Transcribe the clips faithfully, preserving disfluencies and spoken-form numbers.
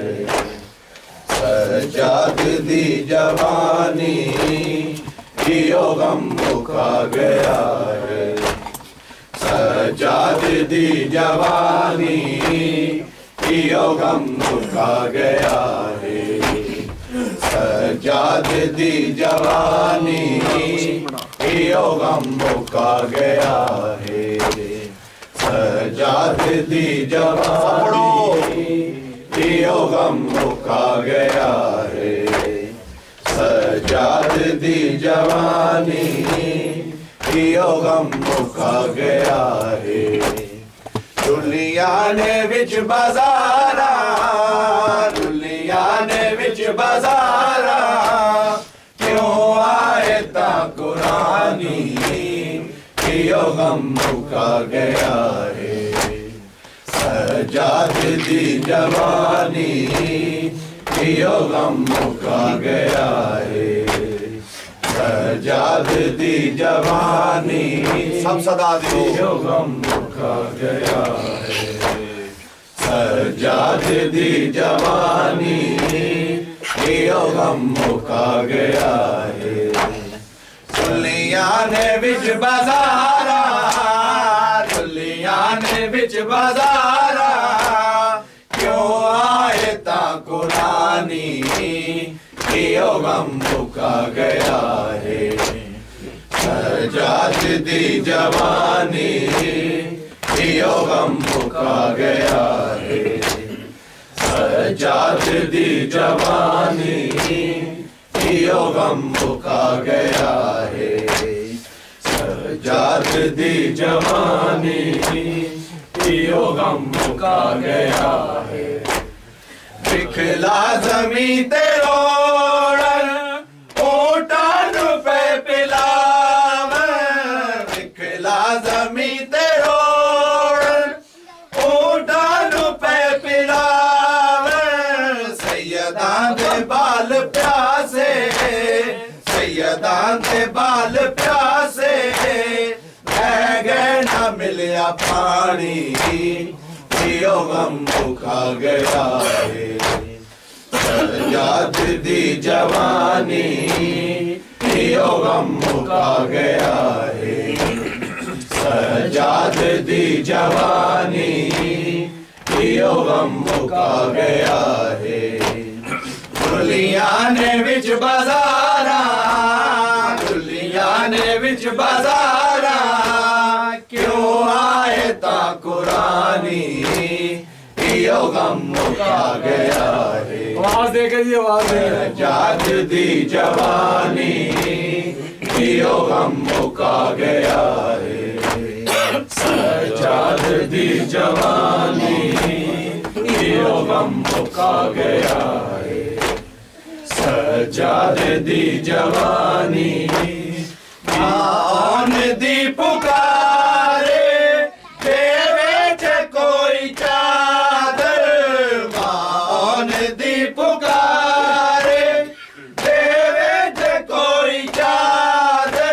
सजाद दी जवानी जियो गम मुका गया है। सजाद दी जवानी जियो गम मुका गया है। सजाद दी जवानी जियो गम मुका गया है। सजाद दी जवानी जियो गम मुका गया है। सजाद दी जवानी जियो गम मुका गया है। दुनिया ने विच बाजारा, दुनिया ने विच बाजारा, क्यों आए ता कुरानी जियो गम मुका गया है। सजाद दी जवानी जियो गम मुका गया है। सजाद दी जवानी सब सदा जियो गम मुका गया है। सजाद दी जवानी जियो गम मुका गया है। दुनिया ने विच बाजारा, दुनिया ने विच बाजारा, क्यों आए ता कुरानी जियो गम मुका गया है। सजाद दी जवानी जियो गम मुका गया है। सजाद दी जवानी जियो गम मुका गया है। सजाद दी जवानी जियो गम मुका गया है। बिखला जमी ते रोड़न ऊँटन पे पिलावन। बिखला जमी ते रोड़न ऊँटन पे पिलावन। सैयदां दे बाल प्यासे, सैयदां दे बाल प्यासे, मिलिया पानी जियो गम मुका गया है। सजाद दी जवानी जियो गम मुका गया है। सजाद दी जवानी जियो गम मुका गया है। दुनिया ने विच बाजारा, दुनिया ने विच बाजारा, क्यों आए ता कुरानी जियो गम मुका गया है। आवाज देके जी आवाज दे। सजाद दी जवानी जियो गम मुका गया है। सजाद दी जवानी जियो गम मुका गया है। सजाद दी जवानी आन दी पुकारे देवे च कोई चादर। आन दी पुकारे देवे च कोई चादर।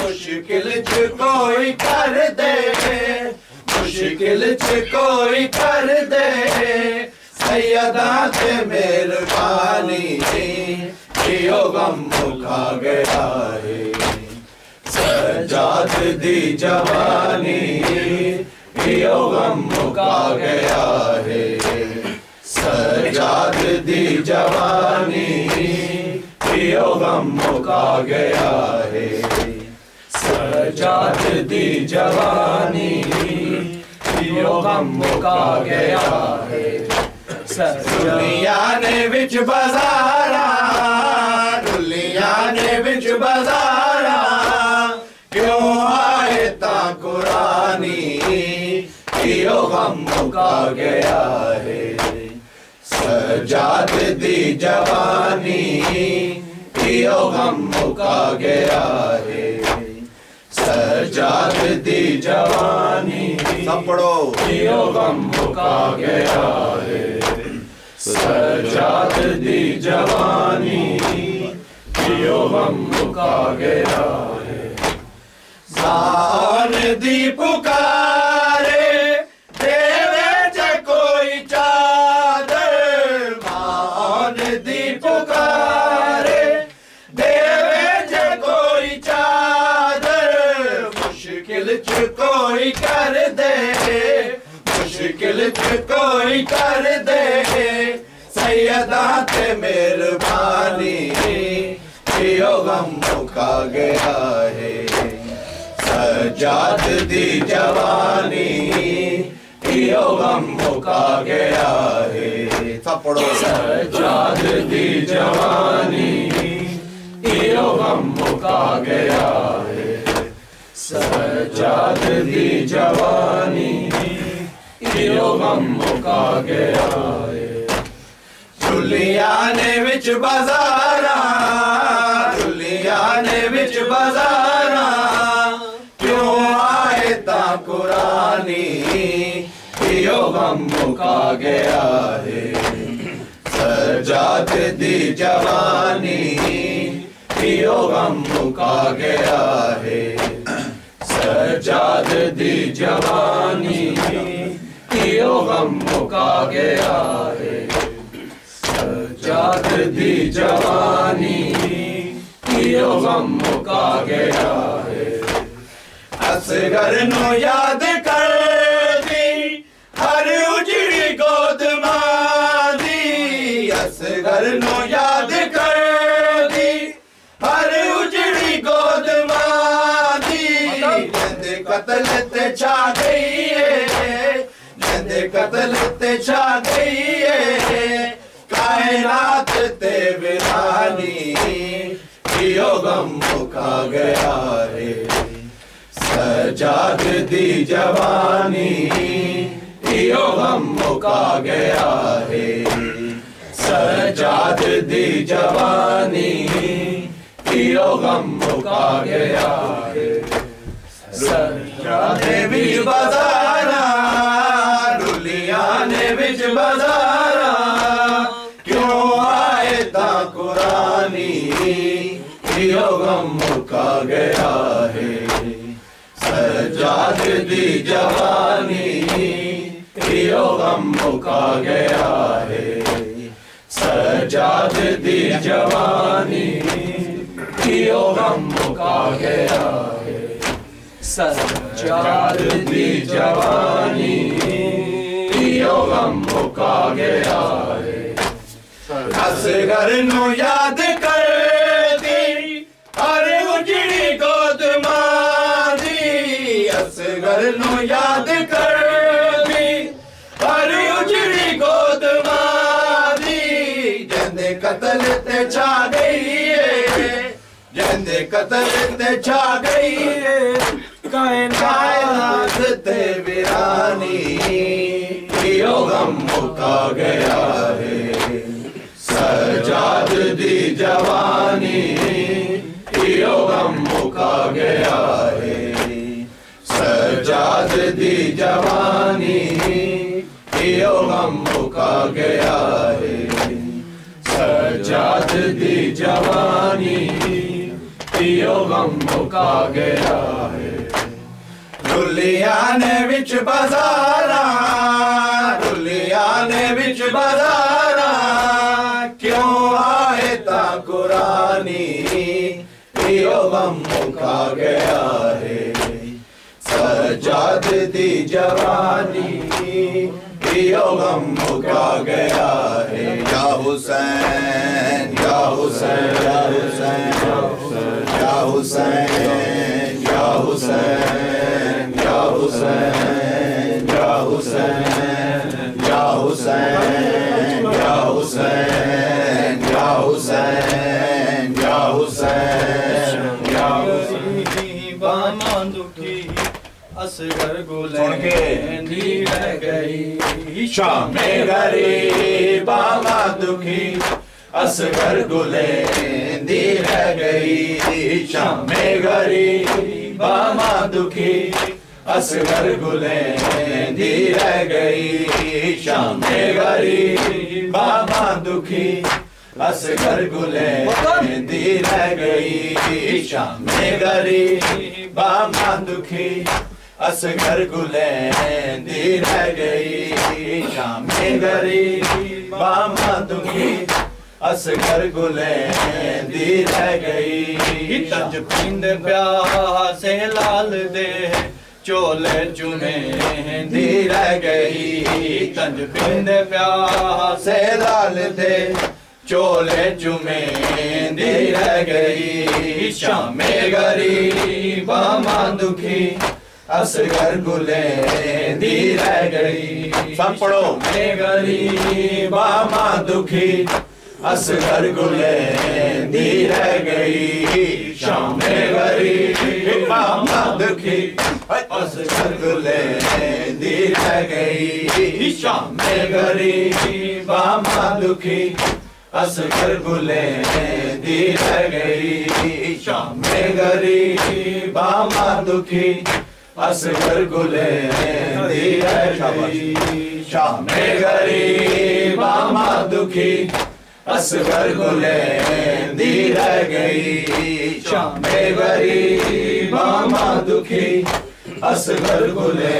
मुश्किल च कोई कर दे, मुश्किल च कोई कर दे, सैयदा ते मेहरबानी जियो गम मुका गया है। सजाद दी जवानी जियो गम मुका गया है। सजाद दी जवानी जियो गम मुका गया है। सजाद दी जवानी जियो गम मुका गया है। दुनिया ने विच बाजारा, दुनिया ने विच बाजारा, क्यों आए ता कुरानी जियो गम मुका गया है। सजाद दी जवानी जियो गम मुका गया है। सजाद दी जवानी पढ़ो जियो गम मुका गया है। सजाद दी जवानी जियो गम मुका गया है। ज़ान दी पुकारे देवे च कोई चादर। कोई कर दे सैयदा ते मेहरबानी, जियो गम मुका गया है सजाद दी जवानी, जियो गम मुका गया है। सब पढ़ो सजाद दी जवानी, जियो गम मुका गया है, सजाद दी जवानी, जियो गम मुका गया है। दुलिया ने विच बाजारा, दुलिया ने विच बाजारा, क्यों आए ता कुरानी, जियो गम मुका गया है। सजाद दी जवानी, जियो गम मुका गया है, सजाद दी जवानी, जियो गम मुका गया है। सजाद दी जवानी, जियो गम मुका गया है। असगर नु याद कर दी हर उजड़ी गोद मां दी, असगर नु याद कर दी हर उजड़ी गोद मां दी। नंद कतल ते छा गई है, नंद कतल ते छा गई है, कायनात ते वीरानी, जियो गम मुका गया है। सजाद दी जवानी, जियो गम मुका गया है, सजाद दी जवानी, जियो गम मुका गया है। सजाद बिच बाजारा, रुलिया ने बिच बाजारा, जियो गम मुका गया है। सजाद दी जवानी, जियो गम मुका गया है, सजाद दी जवानी, जियो गम मुका गया है। सजाद दी जवानी, जियो गम मुका गया है। असगर नु याद कर दी अरे उजड़ी गोद मां दी, असगर नु याद कर दी अरे उजड़ी गोद मां दी। जंदे कतल ते छा गई है, जंदे कतल ते छा गई है, कायनात ते वीरानी, जियो गम मुका गया है। सजाद दी जवानी, जियो गम मुका गया है, सजाद दी जवानी, जियो गम मुका गया है। सजाद दी जवानी, जियो गम मुका गया है। दुलिया ने बिच बाजारा, दुलिया ने बिच बाजारा, क्यों आए ता कुरानी, जियो गम मुका गया है। सजाद दी जवानी, जियो गम मुका गया है। या हुसैन, या हुसैन, या हुसैन, या हुसैन, या हुसैन, या हुसैन, या हुसैन, या हुसैन, या हुसैन, हुसैन, या हुसैन, या हुसैन। बामान दुखी असगर गुलैन दी रह गई शाम में गरीब, बामान दुखी असगर गुलैन दी रह गई शाम में गरीब, बामान दुखी असगर गुलैन दी रह गई शाम में गरीब, बामान दुखी असगर गुलैन दी रह गई शाम में गरीब, बामा दुखी असगर गुलैन दी रह गई शाम में गरीब, बामा दुखी असगर गुलैन दी रह गई। तज पिंद ब्याह से लाल दे चोले चुने धीर गई तंज बिंद प्यासे लाल थे चोले चुमे धीर गई शामे गरीब मां दुखी असगर गुले धीर गई सपड़ो में गरीब मां दुखी असगर गुले धीर गई शामे गरीब मां दुखी असगर गुले धीर गई शामे गरीब मां दुखी असगर गुले धीर गई शामे गरीब मां दुखी असगर गुले धीर गई शामे गरीब मां दुखी असगर गुले धीर गई शामे गरीब मां दुखी असगर गुले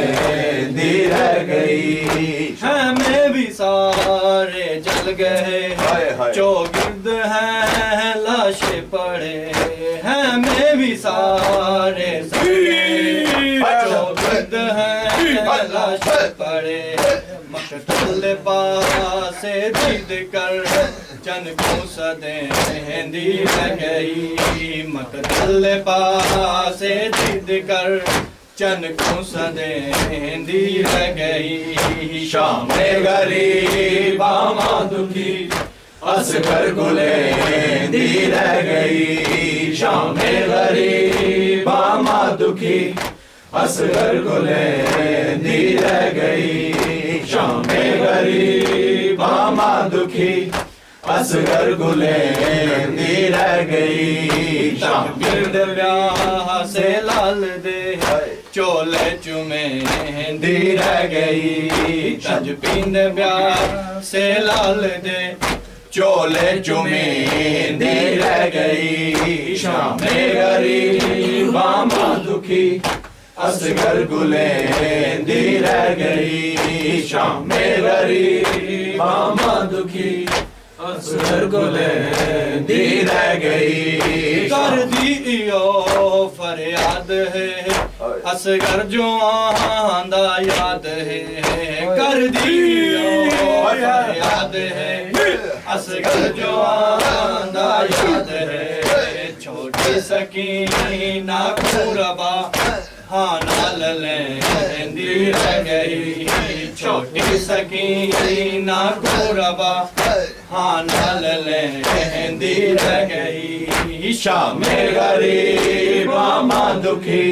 धीर गई हमें भी सारे जल गए चौगिर्द हैं लाशें पड़े हमें भी सारे चौगिर्द हैं लाशें पड़े मकतल पास जिद कर चंद को सदें धीर गई मकतल पास जिद कर चन को सदें धीर गई शामे गरीब मां दुखी असगर गुले धीर गई शामे गरीब मां दुखी असगर गुले धीर गई शामे गरीब मां दुखी असगर गुले धीर गई शागिर्द ब्याह से लाल दे चोले चुमे धीर गई तंज पींद ब्याह से लाल दे चोले चुमे धीर गई शामे गरीब मां दुखी असगर गुले धीर गई शामे गरीब मां दुखी असगर गुले धीर गई कर दी फरियाद है असगर जो आंदा याद है कर दी फरियाद है असगर जो आंदा याद है छोटी सकी ना पूरबा हाँ नाल धीर गई छोटी सकी ना पूरबा हाँ नाल धीर गई शामे गरीब मां दुखी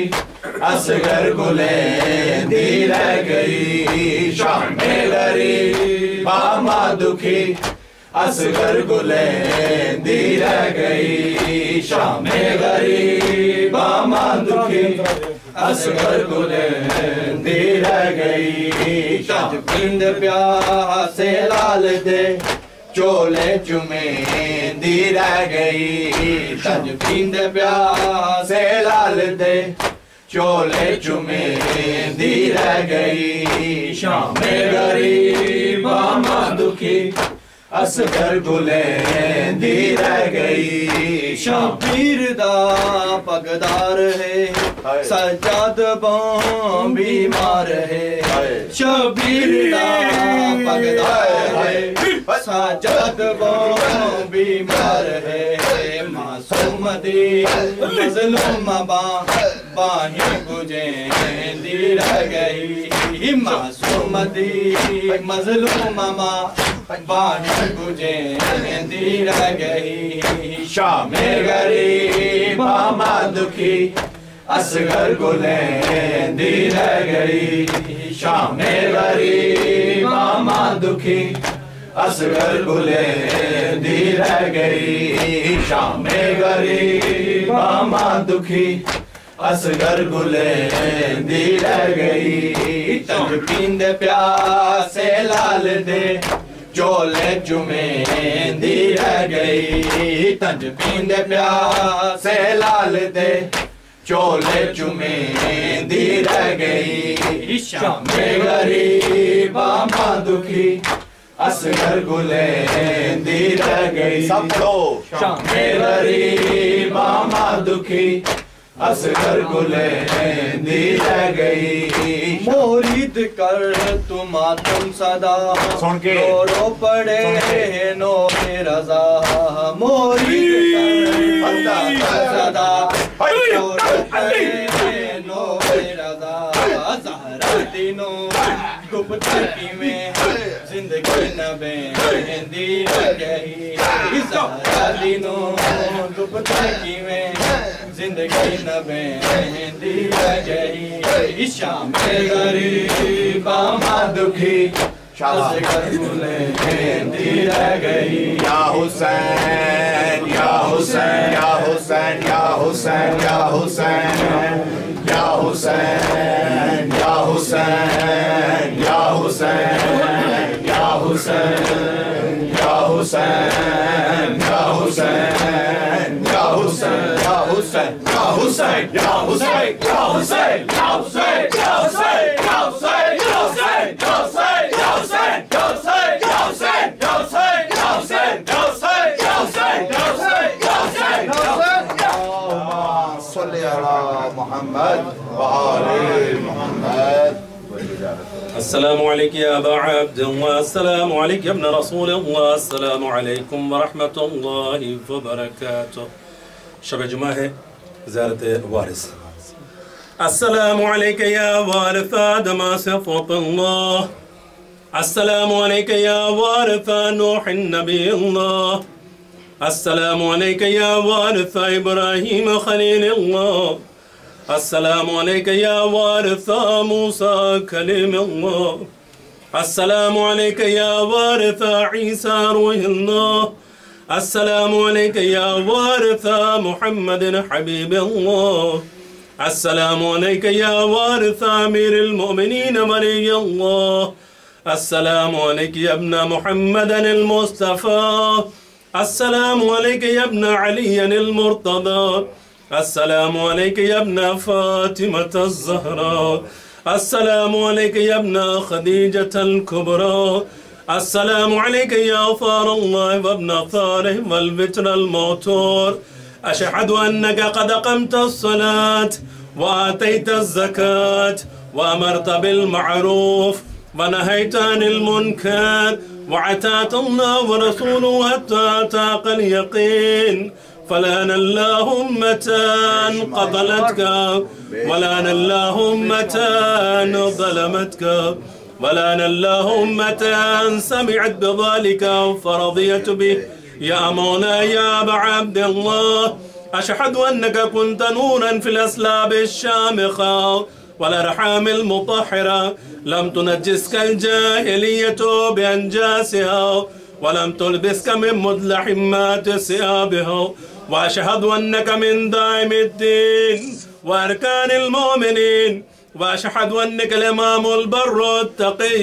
असगर गुले धीर गई शामे गरीब मां दुखी असगर गुले धीर गई शामे गरीब मां दुखी असगर गुले धीर गई तंज पींद प्यासे लाल दे चोले चुमे धीर गई तंज पींद प्यासे लाल दे चोले चुमे धीर गई शामे गरीब मां दुखी असगर गुले धीर गई शापीर दा पगदार है सजाद बां बीमार है शबीर दा पगदार है सजाद बां बीमार है मासूम दी मजलूम बां बाहें गुजे धीर गई मासूम दी मजलूम मां बाहें गुजे धीर गई शामे गरीब मां दुखी असगर गुले धीर गई शामे गरीब मां दुखी असगर गुले धीर गई शामे गरीब मां दुखी असगर गुले धीर गई तंज पींद प्यासे लाल दे चोले चुमे धीर गई तंज पींद प्यासे लाल दे चोले चुमे धीर गई शामे गरीब मां दुखी असगर गुले धीर गई शामे गरीब मां दुखी असगर गुलें दी रह गई मोरीद कर तुम आतम सदा सुन के रो पड़े नो रजा मोरीद कर सदा रो पड़े नो रजा जहरा दिनों गुप्त की में जिंदगी न बेंदी रह गई जहरा दिनों गुप्त की में जिंदगी न बेंदी रह गई शाम गरीब मां दुखी असगर गुलेंदी रह गई या हुसैन या हुसैन या हुसैन या हुसैन या हुसैन या हुसैन या हुसैन या हुसैन या हुसैन या हुसैन या हुसैन या Hussain Hussein, ya Hussein, ya Hussein, ya Hussein, ya Hussein, ya Hussein, ya Hussein, ya Hussein, ya Hussein, ya Hussein, ya Hussein, ya Hussein, ya Hussein, ya Hussein, ya Hussein, ya Hussein, ya Hussein, ya Hussein, ya Hussein. Salli ala Muhammad wa ali Muhammad. Assalamu alaikum ya Aba Abdullah, assalamu alaikum ya ibn Rasulullah, assalamu alaikum wa rahmatullahi wa barakatuh. शब जुमा है ज़ियारत वारिस अस्सलामु अलैका या वारिस आदम सफ़तुल्लाह अस्सलामु अलैका या वारिस नूह नबीउल्लाह अस्सलामु अलैका या वारिस इब्राहीम खलीलुल्लाह अस्सलामु अलैका या वारिस मूसा कलीमुल्लाह अस्सलामु अलैका या वारिस ईसा रूहुल्लाह अस्सलामु अलैका या वारिसा मुहम्मदिन हबीबुल्लाह अस्सलामु अलैका या वारिसा अमीरुल मुमिनीन वलीयुल्लाह अस्सलामु अलैका या इब्न मुहम्मदन अल मुस्तफा अस्सलामु अलैका या इब्न अलीन अल मुर्तदा अस्सलामु अलैका या इब्न फातिमा अज़-ज़हरा अस्सलामु अलैका या इब्न खदीजा अल कुबरा السلام عليك يا ثار الله وابن ثاره والبتر الموتور أشهد أنك قد أقمت الصلاة وآتيت الزكاة وأمرت بالمعروف ونهيت عن المنكر وعتات الله ورسوله حتى أتاك اليقين فلعن الله أمة قتلتك ولعن الله أمة ظلمتك ولعن الله أمة سمعت بذلك فرضيت به يا مولاي يا أبا عبد الله أشهد أنك كنت نورا في الأسلاب الشامخة والأرحام المطهرة لم تنجسك الجاهلية بأنجاسها ولم تلبسك من مدلحمات ثيابها وأشهد أنك من داعم الدين وأركان المؤمنين وأشهد أنك الإمام البر التقي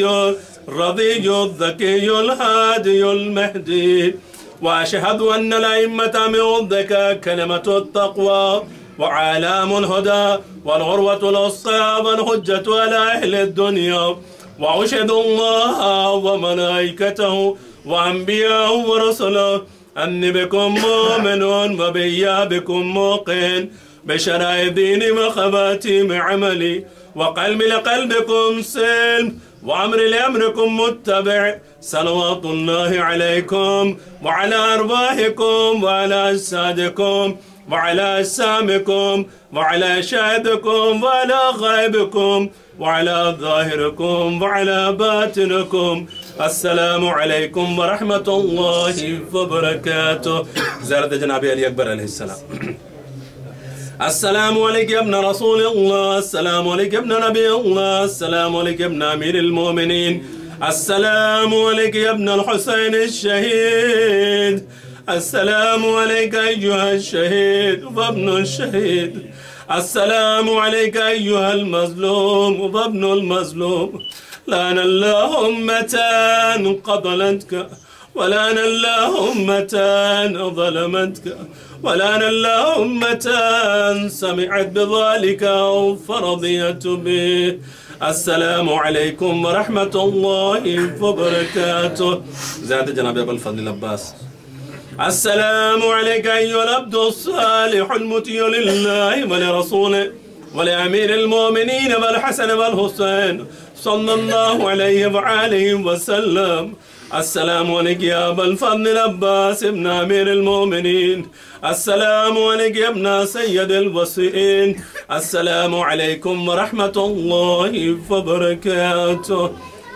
الرضي الذكي الهادي المهدي وأشهد أن الأئمة من ذكاك كلمة التقوى وعلام الهدى والعروة الوثقى والحجة على أهل الدنيا وأشهد الله وملائكته وأنبياءه ورسله أني بكم مؤمن وبيا بكم موقن بشرائع ديني وخواتيم عملي وقلبي لقلبكم سلم وأمري لأمركم متبع صلوات الله عليكم وعلى أرواحكم وعلى أجسادكم وعلى أجسامكم وعلى شهدكم وعلى غائبكم وعلى ظاهركم وعلى باطنكم السلام عليكم ورحمة الله وبركاته زيارة جناب علي أكبر عليه السلام السلام عليك يا ابن رسول الله السلام عليك يا ابن نبي الله السلام عليك يا ابن أمير المؤمنين السلام عليك يا ابن الحسين الشهيد السلام عليك أيها الشهيد وابن الشهيد السلام عليك أيها المظلوم وابن المظلوم لعن الله أمة قتلتك ولعن الله أمة ظلمتك ولعن الله أمة سمعت بذلك فرضيت به السلام عليكم ورحمة الله وبركاته زاد جناب أبو الفضل العباس अस्सलामु अलैका अय्युहल अब्दुस सालिहुल मुतियु लिल्लाहि व लिरसूलिहि व लिअमीरिल मुमिनीन वल हसन वल हुसैन सल्लल्लाहु अलैहि व आलिहि व सल्लम। अस्सलामु अलैका या अबल फज़्ल अब्बास इब्न अमीरिल मुमिनीन, अस्सलामु अलैका या इब्न सय्यदिल वसीइन, अस्सलामु अलैकुम व रहमतुल्लाहि व बरकातुह।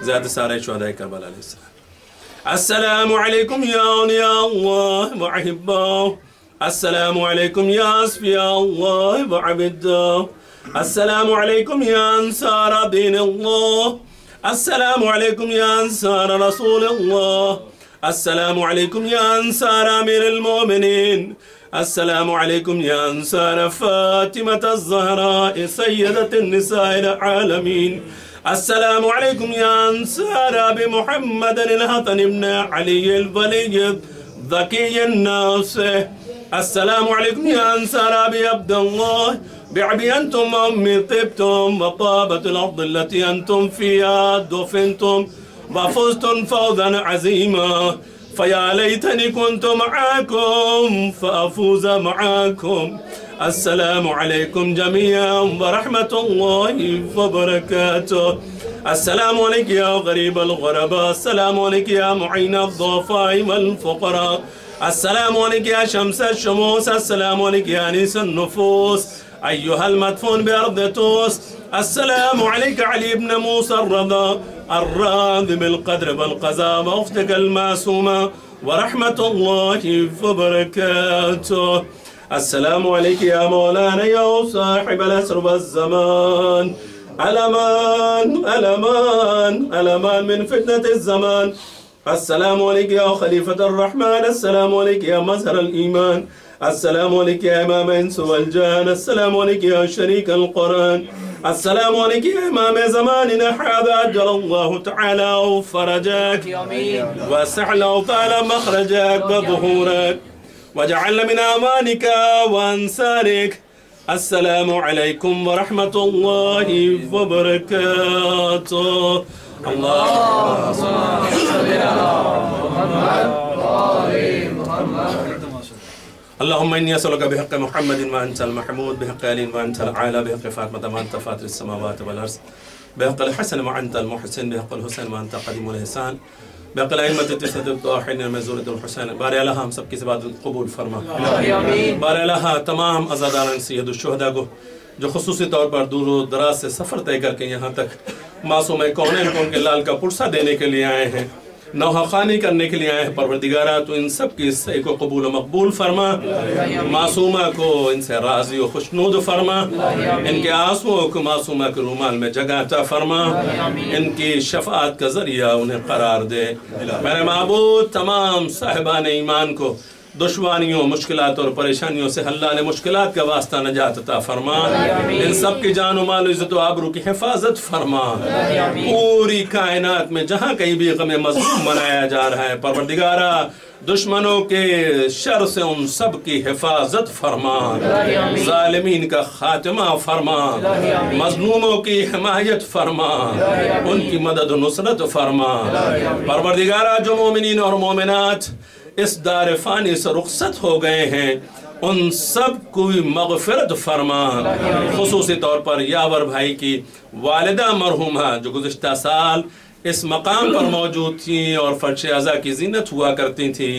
ज़ियारत सारे शुहदाए करबला अलैहिस्सलाम। अस्सलामु अलैकुम या औलिया अल्लाह व अहिब्बाह, अस्सलामु अलैकुम या असफिया अल्लाह व अबिद्दाह, अस्सलामु अलैकुम या अंसार दीन अल्लाह, अस्सलामु अलैकुम या अंसार रसूल अल्लाह, अस्सलामु अलैकुम या अंसार अमीरुल मोमिनीन, अस्सलामु अलैकुम या अंसार फातिमा अज़्ज़हरा सय्यदतुन निसाइल आलमीन, अस्सलाम वालेकुम या अंसार अबी मुहम्मद अलहसन इब्न अली अलवलीद ज़की अन्नास, अस्सलाम वालेकुम या अंसार अबी अब्दुल्लाह बअबी अंतुम अम्मी तिब्तुम व ताबत अलअर्द التي अंतुम फ़ीहा दुफ़नतुम व फ़ुज़्तुम फ़ौज़न अज़ीमा फ़या लैतनी कुन्तु मअकुम फ़अफ़ूज़ मअकुम। अस्सलामु अलैकुम जमीअन व रहमतुल्लाहि व बरकातुह। अस्सलामु अलैका या गरीबल गुरबा, अस्सलामु अलैका या मुईन अज़्ज़ुअफ़ाअ वल फ़ुक़रा, अस्सलामु अलैका या शम्स अश्शुमूस, अस्सलामु अलैका या अनीस अन्नुफूस अय्युहल मदफ़ून बिअर्द तूस, अस्सलामु अलैका अली इब्न मूसा अर्रज़ा अर्राज़ी बिलक़द्र वलक़ज़ा व अख़्तक अलमासूमा व रहमतुल्लाहि व बरकातुह। अस्सलामु अलैका या मौलाना या साहिब अल-असर वज़्ज़मान, अलमान अलमान अलमान मिन फितनत अज़्ज़मान। अस्सलामु अलैका या खलीफत अर-रहमान, अस्सलामु अलैका या मज़हर अल-ईमान, अस्सलामु अलैका या इमाम इंस वल-जान, अस्सलामु अलैका या शरीक अल-क़ुरान, अस्सलामु अलैका या इमाम ज़मानिना हाज़ा अज्जलल्लाहु तआला फ़रजक व वस्सअ लहु तआला मख़रजक व ज़ुहूरक वजअल मिन अमानिका व अंसारिक। अस्सलामु अलैकुम व रहमतुल्लाहि व बरकातुह। अल्लाहुम्मा सल्लि अला मुहम्मद व आलि मुहम्मद। اللهم إني أسألك بحق محمد وأنت المحمود، بحق آل وأنت العالى، بحق فاطمة وأنت فاطر السماوات والأرض، بحق الحسن وأنت المحسن، بحق الحسن وأنت قديم الإحسان، बक़ल अइम्मत तिसअत तौहीन मज़ूरत हुसैन। बारे अल्लाह हम सबकी इबादत कबूल फरमा। आमीन। बारे अल्लाह तमाम अज़ादारान सैयद शुहदा को जो ख़ुसूसी तौर पर दूर दराज से सफ़र तय करके यहाँ तक मासूम कौनैन को उनके लाल का पुरसा देने के लिए आए हैं, नौहाखानी करने के लिए आए हैं। परवरदिगारा तो इन सब की सई को कबूल व मकबूल फरमा, मासूमा को इनसे राज़ी व खुशनुद फरमा, इनके आंसुओं को मासूमा के रुमाल में जगह अता फरमा, इनकी शफाअत का ज़रिया उन्हें करार दे। मेरे महबूब तमाम साहिबान ईमान को दुश्मनियों, मुश्किलात और परेशानियों से अल्लाह ने मुश्किलात का वास्ता नजात अता फरमा, इन सब की जान माल इज़्ज़त व आबरू की हिफाजत फरमा। पूरी कायनात में जहाँ कहीं भी गमे मज़लूम मनाया जा रहा है, परवरदिगारा दुश्मनों के शर से उन सब की हिफाजत फरमा, जालिमीन का खात्मा फरमा, मजलूमों की हिमायत फरमा, उनकी मदद नुसरत फरमा। परवरदिगारा जो मोमिनीन और मोमिनात इस दार फ़ानी से रुखसत हो गए हैं, उन सब को मग़फ़िरत फरमा। ख़ुसूसी तौर पर यावर भाई की वालिदा मरहूमा जो गुज़िश्ता साल इस मकाम पर मौजूद थी और फ़र्श अज़ा की ज़ीनत हुआ करती थी,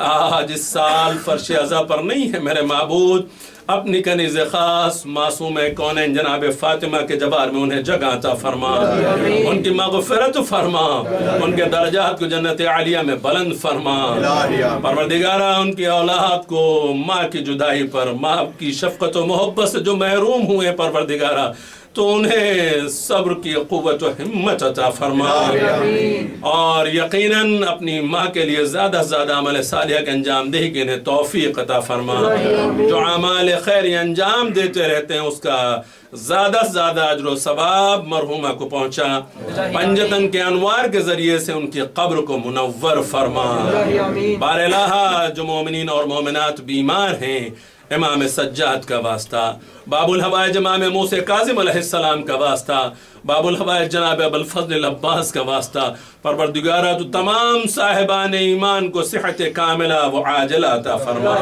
आज इस साल फ़र्श अज़ा पर नहीं है। मेरे महबूब अपनी कनीज़ ख़ास मासूम कौनैन जनाब फ़ातिमा के जबार में उन्हें जगह अता फरमा, उनकी मग़फ़िरत फरमा, उनके दर्जात को जन्नत आलिया में बुलंद फरमा। परवरदिगारा उनकी औलाद को माँ की जुदाई पर, माँ की शफ़क़त व मोहब्बत से जो महरूम हुए परवरदिगारा, तो उन्हें सब्र की क़ुव्वत व हिम्मत अता फरमा, और यकीनन अपनी माँ के लिए ज़्यादा से ज़्यादा अमल सालिह के अंजाम दे के इन्हें तौफ़ीक़ अता फरमा। जो अमाल खैर अंजाम देते रहते हैं उसका ज़्यादा से ज़्यादा अज्र व सवाब मरहुमा को पहुँचा। पंजतन के अनवार के ज़रिए से उनकी कब्र को मुनव्वर फरमा। बारे अल्लाह जो मोमिनीन और मोमिनात बीमार हैं, इमाम सज्जाद का वास्ता, बाबुल हवाइज इमाम मूसा काज़िम अलैहिस्सलाम का वास्ता, बाबुल हवाइज जनाब अबुल फज़्ल अब्बास का वास्ता। परवरदिगारा तो तमाम साहिबान ईमान को सेहत कामिला व आजिला अता फरमा।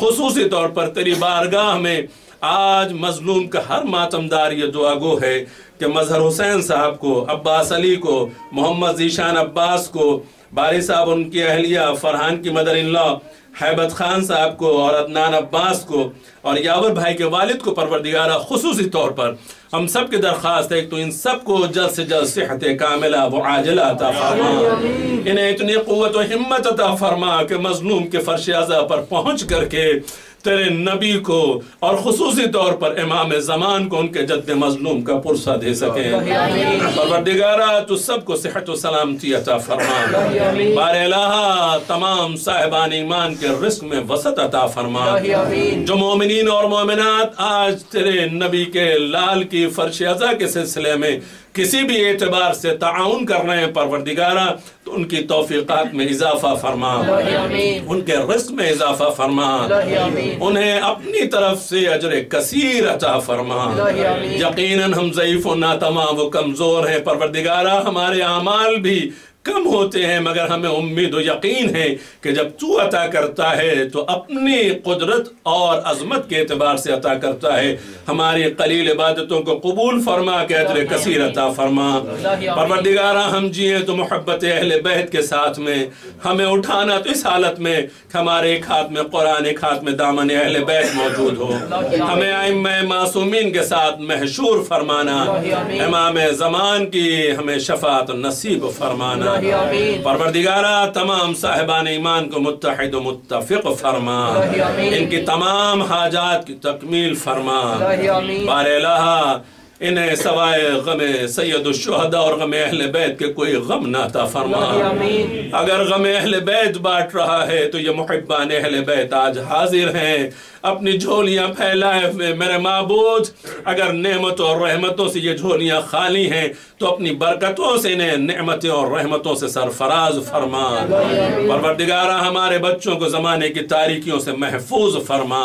खुसूसी तौर पर तेरी बारगाह में आज मजलूम का हर मातमदार ये दुआगो है कि मजहर हुसैन साहब को, अब्बास अली को, मोहम्मद जीशान अब्बास को, बारी साहब उनकी अहलिया, फरहान की mother in law Haibat Khan साहब को और अदनान अब्बास को और यावर भाई के वालिद को परवरदिगारा खुसूसी तौर पर हम सब की दरख्वास्त है तो इन सब को जल्द से जल्द सेहत कामिला व आजिला अता फरमा। इन्हें इतनी क़ुव्वत व हिम्मत अता फरमा कि मज़लूम के फ़र्श अज़ा पर पहुँच करके तेरे नबी को और खुसूसी तौर पर इमाम ज़मान को उनके जद्द मज़लूम का पुरसा दे सकें। परवरदिगारा तो सबको सेहत व सलामती अता फरमा। बारे इलाहा तमाम साहिबान ईमान के रिस्क में वसत अता फरमा। जो मोमिनीन और मोमिनात आज तेरे नबी के लाल की फर्श अज़ा के सिलसिले में किसी भी एतबार से ताउन कर रहे हैं परवरदिगारा तो उनकी तौफीकात में इजाफा फरमा, उनके रिस्क में इजाफा फरमा, उन्हें अपनी तरफ से अजर कसीर अता फरमा। यकीनन हम ज़ईफ़ व नातमाम व कमज़ोर हैं परवरदिगारा, हमारे आमाल भी कम होते हैं मगर हमें उम्मीद और यकीन है कि जब तू अता करता है तो अपनी कुदरत और अजमत के एतबार से अता करता है। हमारी कलील इबादतों को कबूल फरमा के अजर कसीर अता फरमा। परवरदिगारा हम जिए तो मोहब्बत अहल बैत के साथ में, हमें उठाना तो इस हालत में हमारे एक हाथ में कुरान एक हाथ में दामन अहल बैत मौजूद हो। हमें आइम्मा मासूमीन के साथ महशूर फरमाना, इमाम ज़मान की हमें शफाअत नसीब फरमाना। परवरदिगारा तमाम साहिबान ईमान को मुत्तहिद व मुत्तफिक फरमा, इनकी तमाम हाजात की तकमील फरमा। बारे इलाहा इन्हें सवाए गमे सैयद शुहदा और गमे अहल बैत के कोई गम ना अता फरमा। अगर गमे अहल बैत बांट रहा है तो ये मुहिब्बान अहल बैत आज हाजिर हैं अपनी झोलियाँ फैलाए हुए। मेरे माबूद, अगर नेमतों और रहमतों से ये झोलियाँ खाली हैं तो अपनी बरकतों से इन्हें नेमतें और रहमतों से सरफराज फरमा। परवरदिगारा हमारे बच्चों को ज़माने की तारीकियों से महफूज फरमा,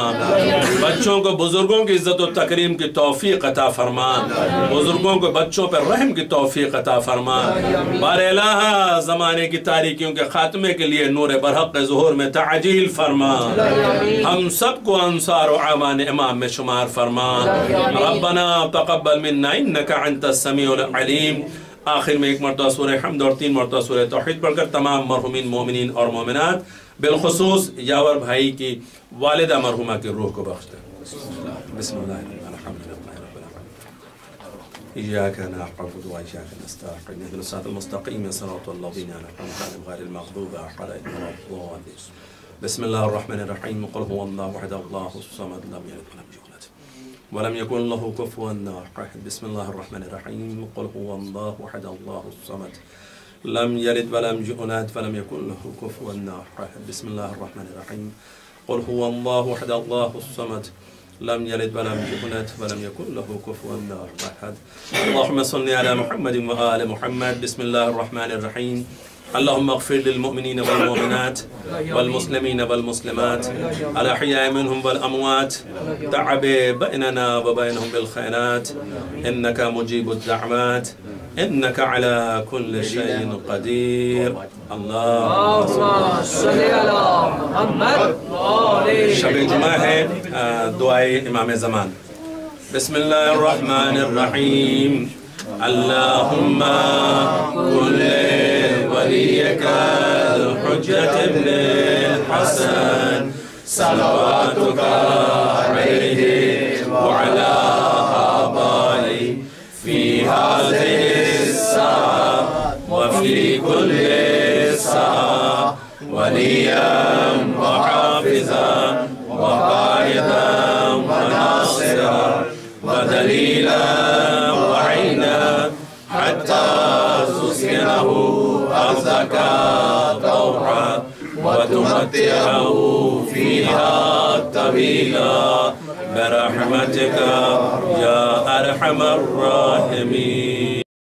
बच्चों को बुज़ुर्गों की इज़्ज़त व तकरीम की तौफीक अता फरमा, बुज़ुर्गों को बच्चों पर रहम की तौफीक अता फरमा। बारे इलाहा ज़माने की तारीकियों के खात्मे के लिए नूर बरहक़ के ज़ुहूर में ताजील फरमा। हम सबको अंसार व आवान इमाम में शुमार फरमा। रब्बना तक़ब्बल मिन्ना इन्नका अंतस समीउल अलीम। आखिर में एक मरतबा सूरह हम्द और तीन मरतबा सूरह तौहीद पढ़कर तमाम मरहूमिन मोमिनीन और मोमिनात बिलखुसूस यावर भाई की वालिदा मरहुमा की रूह को बख्श दें। إياك نعبد وإياك نستعين اهدنا الصراط المستقيم صراط الذين أنعمت عليهم غير المغضوب عليهم ولا الضالين بسم الله الرحمن الرحيم قل هو الله أحد الله الصمد لم يلد ولم يولد ولم يكن له كفوا أحد بسم الله الرحمن الرحيم قل هو الله أحد الله الصمد لم يلد ولم يولد ولم يكن له كفوا أحد بسم الله الرحمن الرحيم قل هو الله أحد الله الصمد لم يلد ولم يولد ولم يكن له كفوا أحد اللهم صل على محمد وآل محمد بسم الله الرحمن الرحيم اللهم اغفر للمؤمنين والمؤمنات والمسلمين والمسلمات الأحياء منهم والأموات تعب بيننا وبينهم بالخيرات إنك مجيب الدعوات إنك على كل شيء قدير اللهم صل على محمد وآله شب الجمعة है दुआए इमाम ज़मान। बिस्मिल्लाह अर्रहमान अर्रहीम اللهم كن لوليك الحجة ابن الحسن صلواتك عليه وعلى آبائه في هذه الساعة وفي كل ساعة وليا وحافظا وقائدا وناصرا ودليلا تسكنه أرضك طوعا وتمتعه فيها طويلا برحمتك يا أرحم الراحمين.